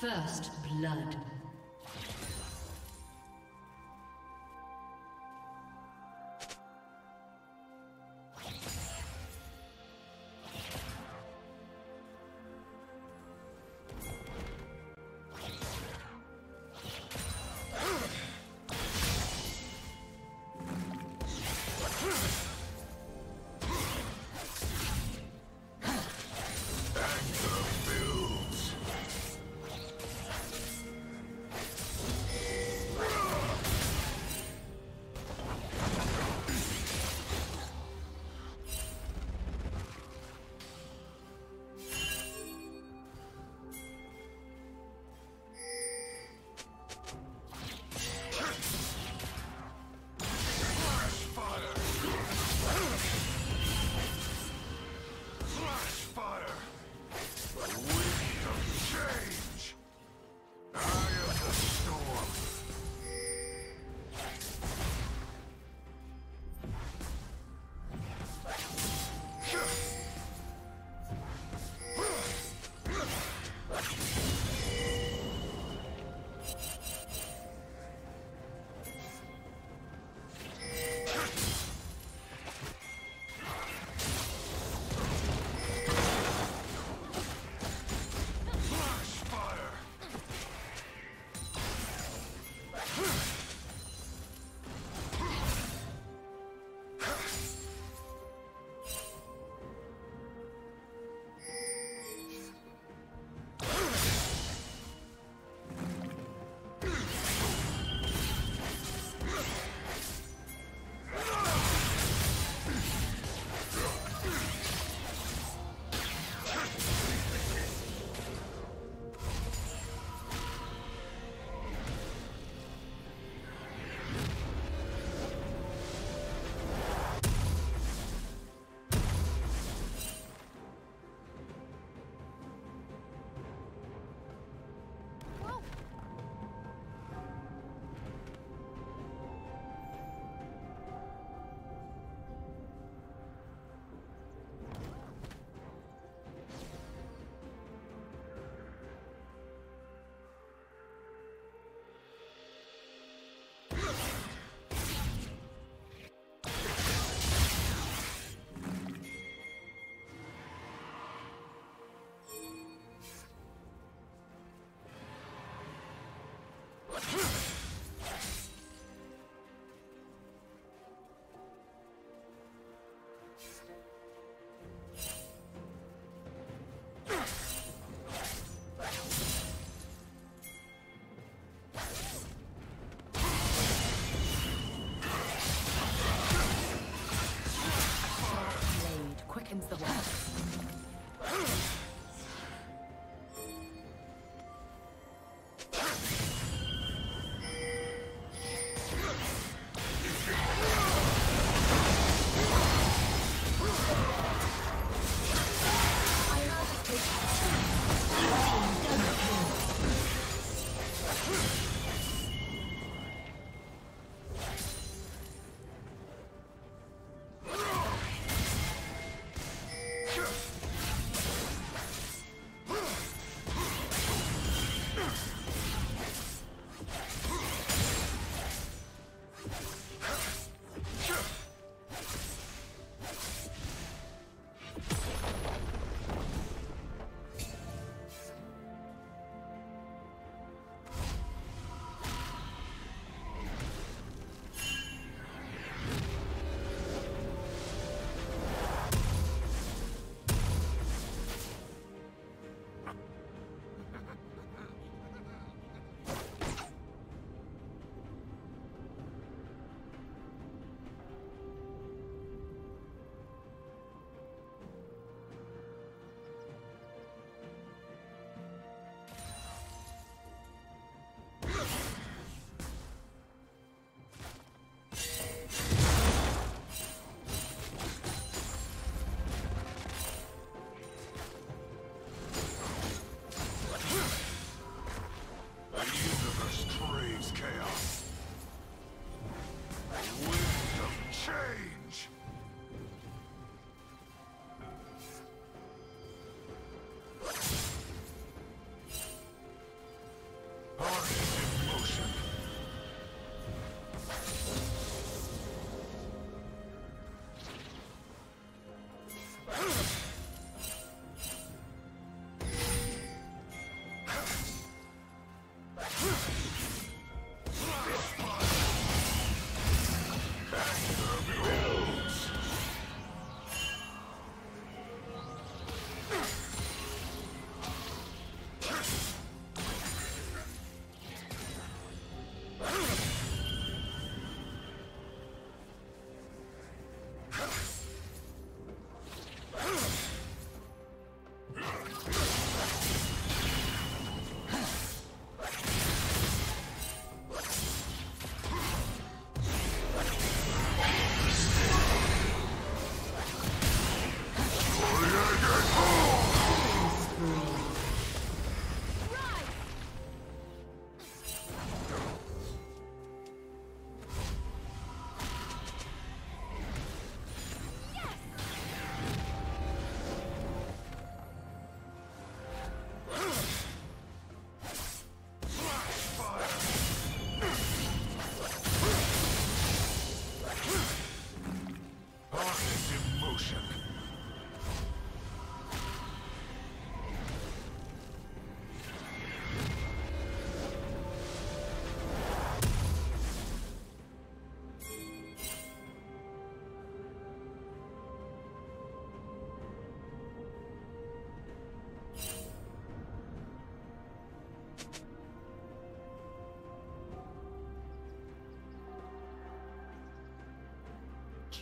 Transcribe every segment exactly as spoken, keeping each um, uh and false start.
First blood.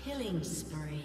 Killing spree.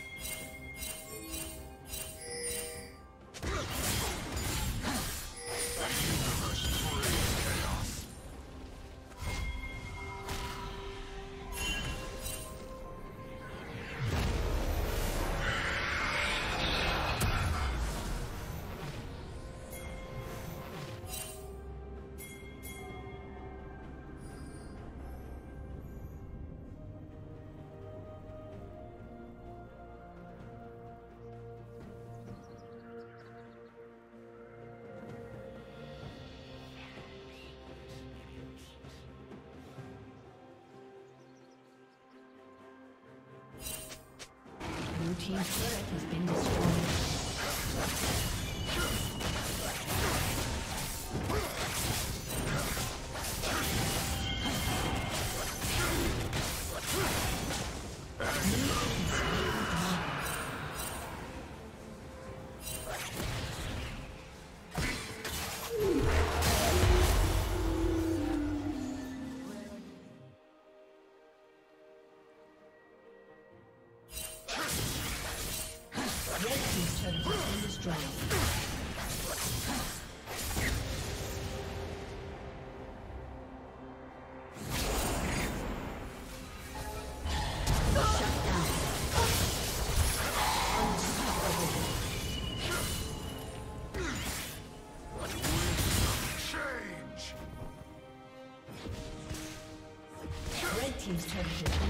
team's turret has been destroyed. Team's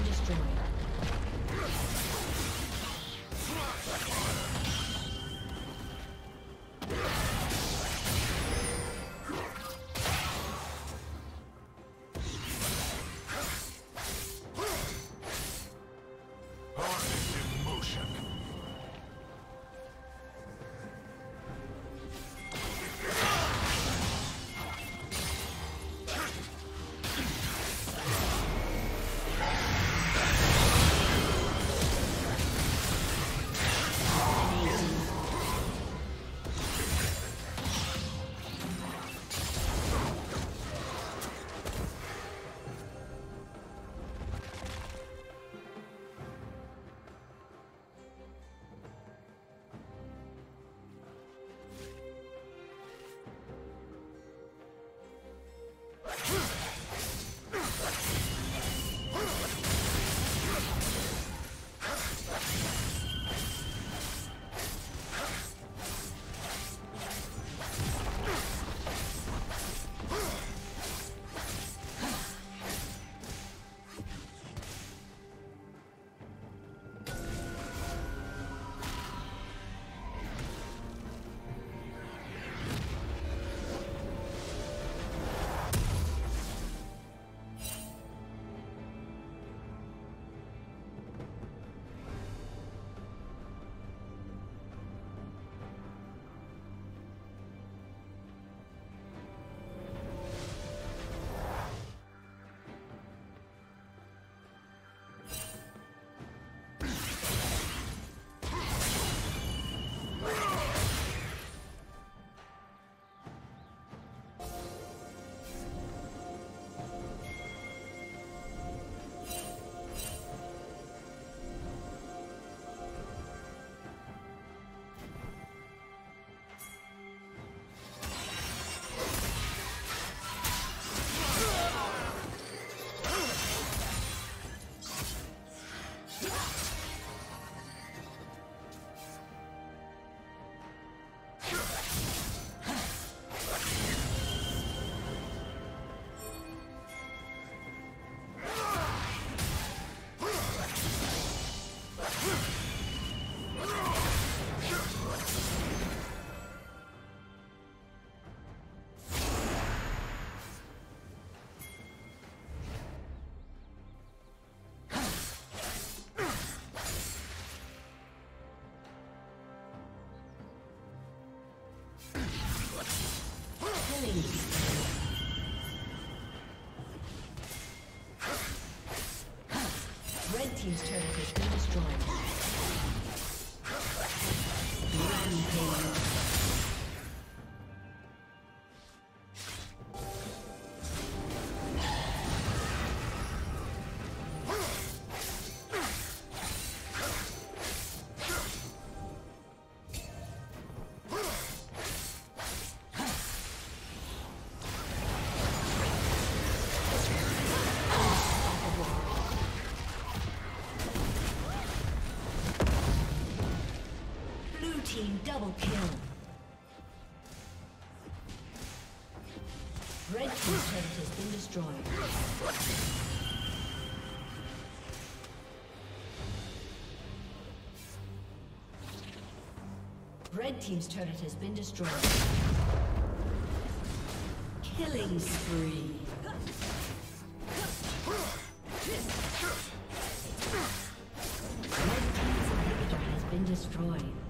turret has been destroyed. Hornets in motion. Red team's turret has been destroyed. Rampage. Double kill. Red team's turret has been destroyed. Red team's turret has been destroyed. Killing spree. Red team's inhibitor has been destroyed.